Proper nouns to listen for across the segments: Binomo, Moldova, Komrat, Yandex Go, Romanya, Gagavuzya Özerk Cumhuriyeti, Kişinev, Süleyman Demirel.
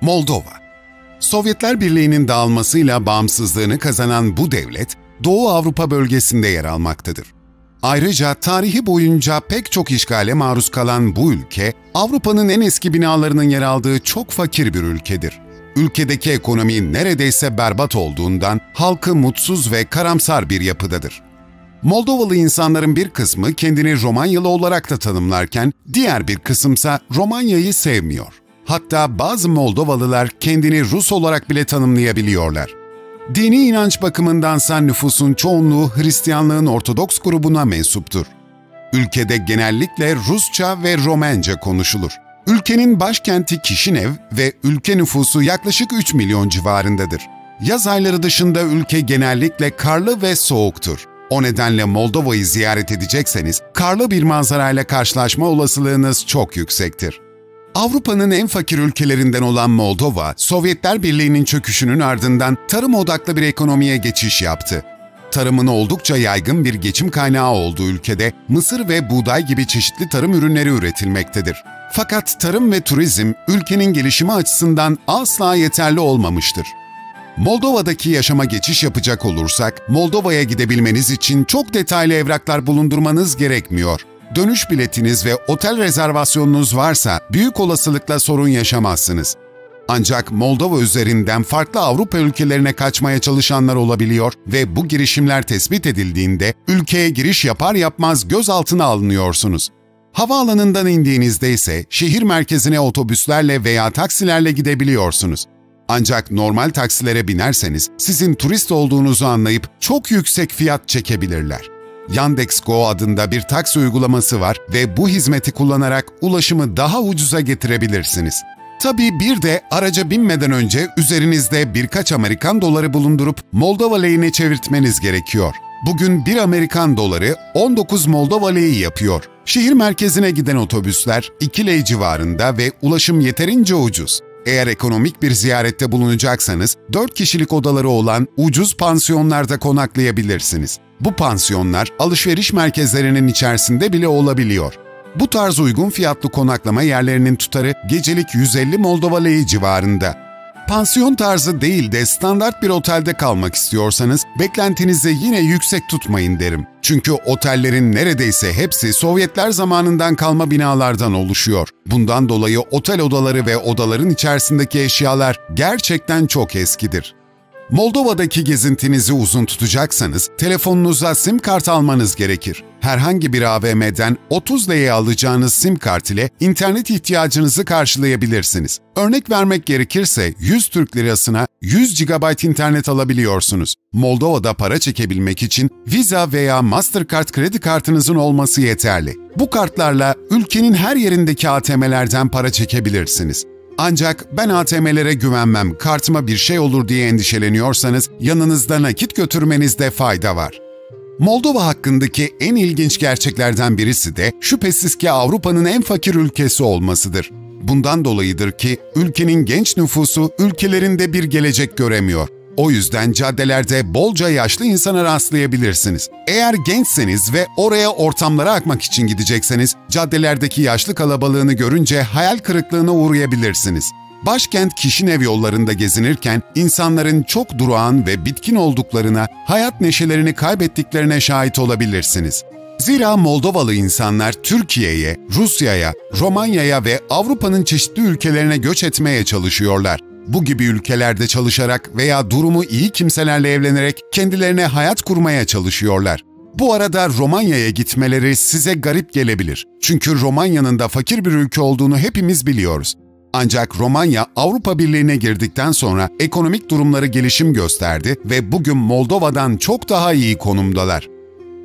Moldova. Sovyetler Birliği'nin dağılmasıyla bağımsızlığını kazanan bu devlet, Doğu Avrupa bölgesinde yer almaktadır. Ayrıca tarihi boyunca pek çok işgale maruz kalan bu ülke, Avrupa'nın en eski binalarının yer aldığı çok fakir bir ülkedir. Ülkedeki ekonomi neredeyse berbat olduğundan halkı mutsuz ve karamsar bir yapıdadır. Moldovalı insanların bir kısmı kendini Romanyalı olarak da tanımlarken, diğer bir kısımsa Romanya'yı sevmiyor. Hatta bazı Moldovalılar kendini Rus olarak bile tanımlayabiliyorlar. Dini inanç bakımındansa nüfusun çoğunluğu Hristiyanlığın Ortodoks grubuna mensuptur. Ülkede genellikle Rusça ve Romence konuşulur. Ülkenin başkenti Kişinev ve ülke nüfusu yaklaşık 3 milyon civarındadır. Yaz ayları dışında ülke genellikle karlı ve soğuktur. O nedenle Moldova'yı ziyaret edecekseniz karlı bir manzarayla karşılaşma olasılığınız çok yüksektir. Avrupa'nın en fakir ülkelerinden olan Moldova, Sovyetler Birliği'nin çöküşünün ardından tarım odaklı bir ekonomiye geçiş yaptı. Tarımın oldukça yaygın bir geçim kaynağı olduğu ülkede mısır ve buğday gibi çeşitli tarım ürünleri üretilmektedir. Fakat tarım ve turizm ülkenin gelişimi açısından asla yeterli olmamıştır. Moldova'daki yaşama geçiş yapacak olursak, Moldova'ya gidebilmeniz için çok detaylı evraklar bulundurmanız gerekmiyor. Dönüş biletiniz ve otel rezervasyonunuz varsa büyük olasılıkla sorun yaşamazsınız. Ancak Moldova üzerinden farklı Avrupa ülkelerine kaçmaya çalışanlar olabiliyor ve bu girişimler tespit edildiğinde ülkeye giriş yapar yapmaz gözaltına alınıyorsunuz. Havaalanından indiğinizde ise şehir merkezine otobüslerle veya taksilerle gidebiliyorsunuz. Ancak normal taksilere binerseniz sizin turist olduğunuzu anlayıp çok yüksek fiyat çekebilirler. Yandex Go adında bir taksi uygulaması var ve bu hizmeti kullanarak ulaşımı daha ucuza getirebilirsiniz. Tabii bir de araca binmeden önce üzerinizde birkaç Amerikan doları bulundurup Moldova lehine çevirtmeniz gerekiyor. Bugün bir Amerikan doları 19 Moldova lehi yapıyor. Şehir merkezine giden otobüsler 2 lei civarında ve ulaşım yeterince ucuz. Eğer ekonomik bir ziyarette bulunacaksanız 4 kişilik odaları olan ucuz pansiyonlarda konaklayabilirsiniz. Bu pansiyonlar alışveriş merkezlerinin içerisinde bile olabiliyor. Bu tarz uygun fiyatlı konaklama yerlerinin tutarı gecelik 150 Moldova lehi civarında. Pansiyon tarzı değil de standart bir otelde kalmak istiyorsanız beklentinizi yine yüksek tutmayın derim. Çünkü otellerin neredeyse hepsi Sovyetler zamanından kalma binalardan oluşuyor. Bundan dolayı otel odaları ve odaların içerisindeki eşyalar gerçekten çok eskidir. Moldova'daki gezintinizi uzun tutacaksanız telefonunuza sim kart almanız gerekir. Herhangi bir AVM'den 30 liraya alacağınız sim kart ile internet ihtiyacınızı karşılayabilirsiniz. Örnek vermek gerekirse 100 Türk lirasına 100 GB internet alabiliyorsunuz. Moldova'da para çekebilmek için Visa veya Mastercard kredi kartınızın olması yeterli. Bu kartlarla ülkenin her yerindeki ATM'lerden para çekebilirsiniz. Ancak ben ATM'lere güvenmem, kartıma bir şey olur diye endişeleniyorsanız yanınızda nakit götürmenizde fayda var. Moldova hakkındaki en ilginç gerçeklerden birisi de şüphesiz ki Avrupa'nın en fakir ülkesi olmasıdır. Bundan dolayıdır ki ülkenin genç nüfusu ülkelerinde bir gelecek göremiyor. O yüzden caddelerde bolca yaşlı insana rastlayabilirsiniz. Eğer gençseniz ve oraya ortamlara akmak için gidecekseniz, caddelerdeki yaşlı kalabalığını görünce hayal kırıklığına uğrayabilirsiniz. Başkent Kişinev yollarında gezinirken insanların çok durağan ve bitkin olduklarına, hayat neşelerini kaybettiklerine şahit olabilirsiniz. Zira Moldovalı insanlar Türkiye'ye, Rusya'ya, Romanya'ya ve Avrupa'nın çeşitli ülkelerine göç etmeye çalışıyorlar. Bu gibi ülkelerde çalışarak veya durumu iyi kimselerle evlenerek kendilerine hayat kurmaya çalışıyorlar. Bu arada Romanya'ya gitmeleri size garip gelebilir. Çünkü Romanya'nın da fakir bir ülke olduğunu hepimiz biliyoruz. Ancak Romanya Avrupa Birliği'ne girdikten sonra ekonomik durumları gelişim gösterdi ve bugün Moldova'dan çok daha iyi konumdalar.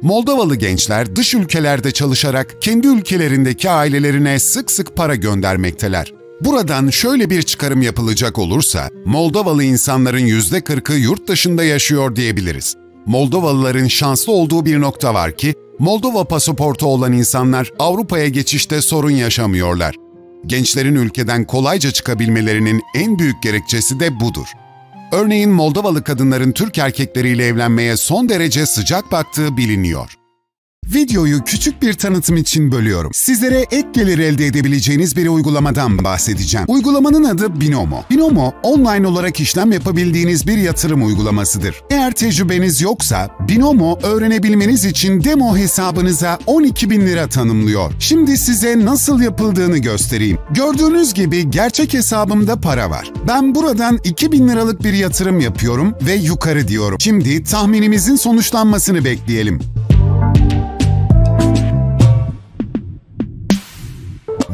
Moldovalı gençler dış ülkelerde çalışarak kendi ülkelerindeki ailelerine sık sık para göndermekteler. Buradan şöyle bir çıkarım yapılacak olursa, Moldovalı insanların %40'ı yurt dışında yaşıyor diyebiliriz. Moldovalıların şanslı olduğu bir nokta var ki, Moldova pasaportu olan insanlar Avrupa'ya geçişte sorun yaşamıyorlar. Gençlerin ülkeden kolayca çıkabilmelerinin en büyük gerekçesi de budur. Örneğin Moldovalı kadınların Türk erkekleriyle evlenmeye son derece sıcak baktığı biliniyor. Videoyu küçük bir tanıtım için bölüyorum. Sizlere ek gelir elde edebileceğiniz bir uygulamadan bahsedeceğim. Uygulamanın adı Binomo. Binomo, online olarak işlem yapabildiğiniz bir yatırım uygulamasıdır. Eğer tecrübeniz yoksa, Binomo öğrenebilmeniz için demo hesabınıza 12.000 lira tanımlıyor. Şimdi size nasıl yapıldığını göstereyim. Gördüğünüz gibi gerçek hesabımda para var. Ben buradan 2.000 liralık bir yatırım yapıyorum ve yukarı diyorum. Şimdi tahminimizin sonuçlanmasını bekleyelim.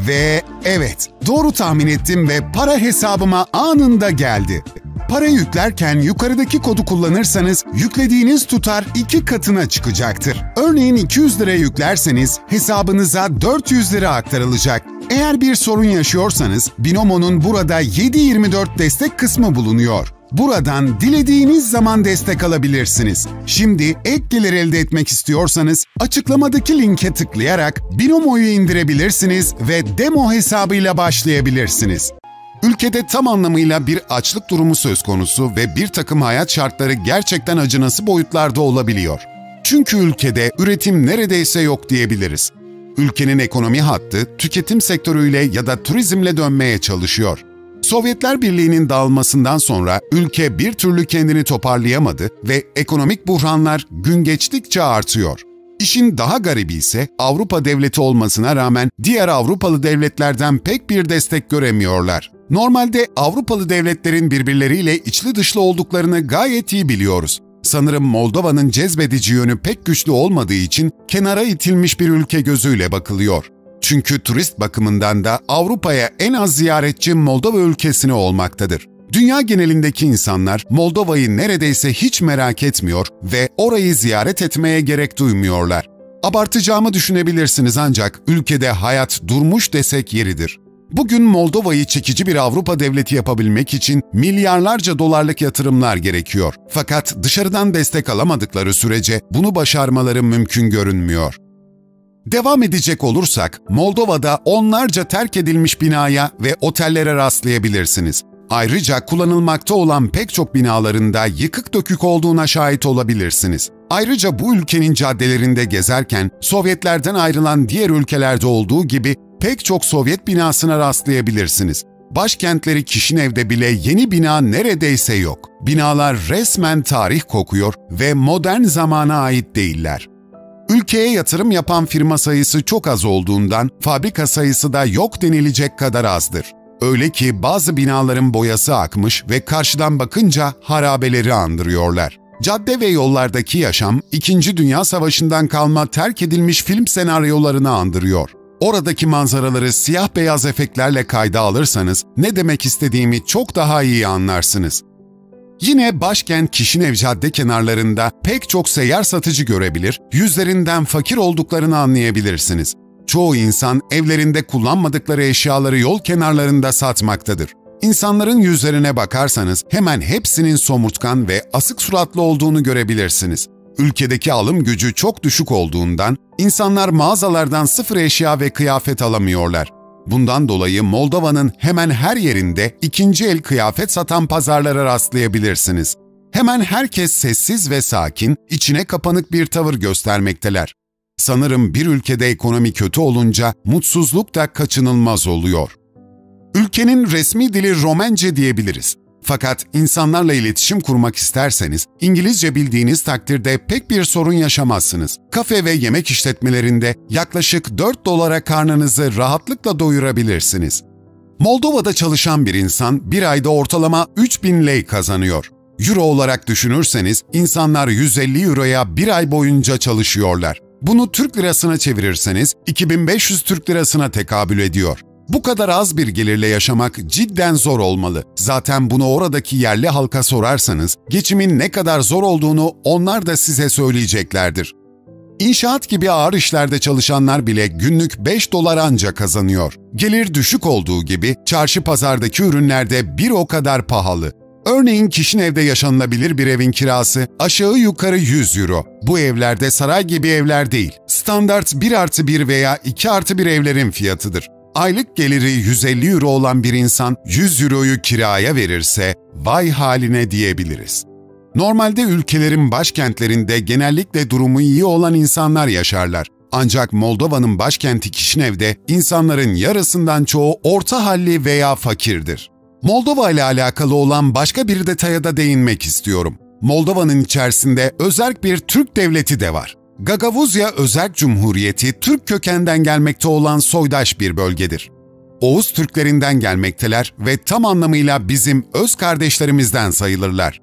Ve evet, doğru tahmin ettim ve para hesabıma anında geldi. Para yüklerken yukarıdaki kodu kullanırsanız yüklediğiniz tutar 2 katına çıkacaktır. Örneğin 200 lira yüklerseniz hesabınıza 400 lira aktarılacak. Eğer bir sorun yaşıyorsanız Binomo'nun burada 7/24 destek kısmı bulunuyor. Buradan dilediğiniz zaman destek alabilirsiniz. Şimdi ek gelir elde etmek istiyorsanız açıklamadaki linke tıklayarak Binomo'yu indirebilirsiniz ve demo hesabıyla başlayabilirsiniz. Ülkede tam anlamıyla bir açlık durumu söz konusu ve bir takım hayat şartları gerçekten acınası boyutlarda olabiliyor. Çünkü ülkede üretim neredeyse yok diyebiliriz. Ülkenin ekonomi hattı tüketim sektörüyle ya da turizmle dönmeye çalışıyor. Sovyetler Birliği'nin dağılmasından sonra ülke bir türlü kendini toparlayamadı ve ekonomik buhranlar gün geçtikçe artıyor. İşin daha garibi ise Avrupa devleti olmasına rağmen diğer Avrupalı devletlerden pek bir destek göremiyorlar. Normalde Avrupalı devletlerin birbirleriyle içli dışlı olduklarını gayet iyi biliyoruz. Sanırım Moldova'nın cezbedici yönü pek güçlü olmadığı için kenara itilmiş bir ülke gözüyle bakılıyor. Çünkü turist bakımından da Avrupa'ya en az ziyaretçi Moldova ülkesine olmaktadır. Dünya genelindeki insanlar Moldova'yı neredeyse hiç merak etmiyor ve orayı ziyaret etmeye gerek duymuyorlar. Abartacağımı düşünebilirsiniz ancak ülkede hayat durmuş desek yeridir. Bugün Moldova'yı çekici bir Avrupa devleti yapabilmek için milyarlarca dolarlık yatırımlar gerekiyor. Fakat dışarıdan destek alamadıkları sürece bunu başarmaları mümkün görünmüyor. Devam edecek olursak, Moldova'da onlarca terk edilmiş binaya ve otellere rastlayabilirsiniz. Ayrıca kullanılmakta olan pek çok binalarında yıkık dökük olduğuna şahit olabilirsiniz. Ayrıca bu ülkenin caddelerinde gezerken, Sovyetlerden ayrılan diğer ülkelerde olduğu gibi pek çok Sovyet binasına rastlayabilirsiniz. Başkentleri Kişinev'de bile yeni bina neredeyse yok. Binalar resmen tarih kokuyor ve modern zamana ait değiller. Ülkeye yatırım yapan firma sayısı çok az olduğundan fabrika sayısı da yok denilecek kadar azdır. Öyle ki bazı binaların boyası akmış ve karşıdan bakınca harabeleri andırıyorlar. Cadde ve yollardaki yaşam, 2. Dünya Savaşı'ndan kalma terk edilmiş film senaryolarını andırıyor. Oradaki manzaraları siyah beyaz efektlerle kayda alırsanız ne demek istediğimi çok daha iyi anlarsınız. Yine başkent Kişinev cadde kenarlarında pek çok seyyar satıcı görebilir, yüzlerinden fakir olduklarını anlayabilirsiniz. Çoğu insan evlerinde kullanmadıkları eşyaları yol kenarlarında satmaktadır. İnsanların yüzlerine bakarsanız hemen hepsinin somurtkan ve asık suratlı olduğunu görebilirsiniz. Ülkedeki alım gücü çok düşük olduğundan insanlar mağazalardan sıfır eşya ve kıyafet alamıyorlar. Bundan dolayı Moldova'nın hemen her yerinde ikinci el kıyafet satan pazarlara rastlayabilirsiniz. Hemen herkes sessiz ve sakin, içine kapanık bir tavır göstermekteler. Sanırım bir ülkede ekonomi kötü olunca mutsuzluk da kaçınılmaz oluyor. Ülkenin resmi dili Romence diyebiliriz. Fakat insanlarla iletişim kurmak isterseniz, İngilizce bildiğiniz takdirde pek bir sorun yaşamazsınız. Kafe ve yemek işletmelerinde yaklaşık 4 dolara karnınızı rahatlıkla doyurabilirsiniz. Moldova'da çalışan bir insan bir ayda ortalama 3000 lei kazanıyor. Euro olarak düşünürseniz, insanlar 150 euroya bir ay boyunca çalışıyorlar. Bunu Türk lirasına çevirirseniz, 2500 Türk lirasına tekabül ediyor. Bu kadar az bir gelirle yaşamak cidden zor olmalı. Zaten bunu oradaki yerli halka sorarsanız, geçimin ne kadar zor olduğunu onlar da size söyleyeceklerdir. İnşaat gibi ağır işlerde çalışanlar bile günlük 5 dolar anca kazanıyor. Gelir düşük olduğu gibi çarşı pazardaki ürünler de bir o kadar pahalı. Örneğin Kişinev'de yaşanılabilir bir evin kirası aşağı yukarı 100 euro. Bu evlerde saray gibi evler değil, standart 1+1 veya 2+1 evlerin fiyatıdır. Aylık geliri 150 euro olan bir insan 100 euroyu kiraya verirse vay haline diyebiliriz. Normalde ülkelerin başkentlerinde genellikle durumu iyi olan insanlar yaşarlar. Ancak Moldova'nın başkenti Kişinev'de insanların yarısından çoğu orta halli veya fakirdir. Moldova ile alakalı olan başka bir detaya da değinmek istiyorum. Moldova'nın içerisinde özerk bir Türk devleti de var. Gagavuzya Özerk Cumhuriyeti, Türk kökenden gelmekte olan soydaş bir bölgedir. Oğuz Türklerinden gelmekteler ve tam anlamıyla bizim öz kardeşlerimizden sayılırlar.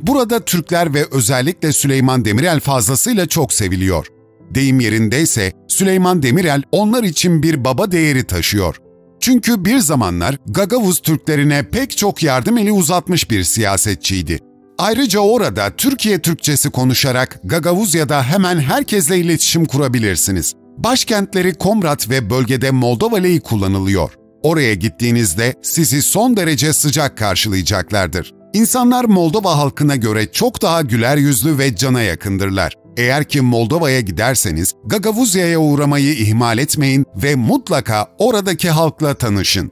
Burada Türkler ve özellikle Süleyman Demirel fazlasıyla çok seviliyor. Deyim yerindeyse Süleyman Demirel onlar için bir baba değeri taşıyor. Çünkü bir zamanlar Gagavuz Türklerine pek çok yardım eli uzatmış bir siyasetçiydi. Ayrıca orada Türkiye Türkçesi konuşarak Gagavuzya'da hemen herkesle iletişim kurabilirsiniz. Başkentleri Komrat ve bölgede Moldova Lei kullanılıyor. Oraya gittiğinizde sizi son derece sıcak karşılayacaklardır. İnsanlar Moldova halkına göre çok daha güler yüzlü ve cana yakındırlar. Eğer ki Moldova'ya giderseniz Gagavuzya'ya uğramayı ihmal etmeyin ve mutlaka oradaki halkla tanışın.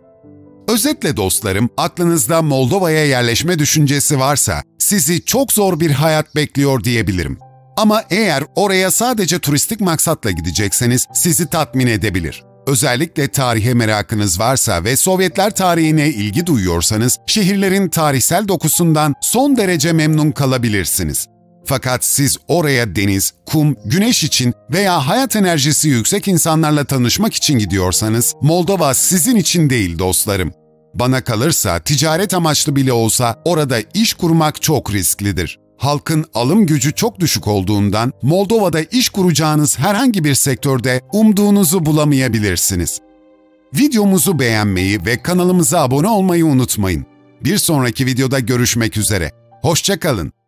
Özetle dostlarım, aklınızda Moldova'ya yerleşme düşüncesi varsa sizi çok zor bir hayat bekliyor diyebilirim. Ama eğer oraya sadece turistik maksatla gidecekseniz sizi tatmin edebilir. Özellikle tarihe merakınız varsa ve Sovyetler tarihine ilgi duyuyorsanız şehirlerin tarihsel dokusundan son derece memnun kalabilirsiniz. Fakat siz oraya deniz, kum, güneş için veya hayat enerjisi yüksek insanlarla tanışmak için gidiyorsanız Moldova sizin için değil dostlarım. Bana kalırsa ticaret amaçlı bile olsa orada iş kurmak çok risklidir. Halkın alım gücü çok düşük olduğundan Moldova'da iş kuracağınız herhangi bir sektörde umduğunuzu bulamayabilirsiniz. Videomuzu beğenmeyi ve kanalımıza abone olmayı unutmayın. Bir sonraki videoda görüşmek üzere. Hoşça kalın.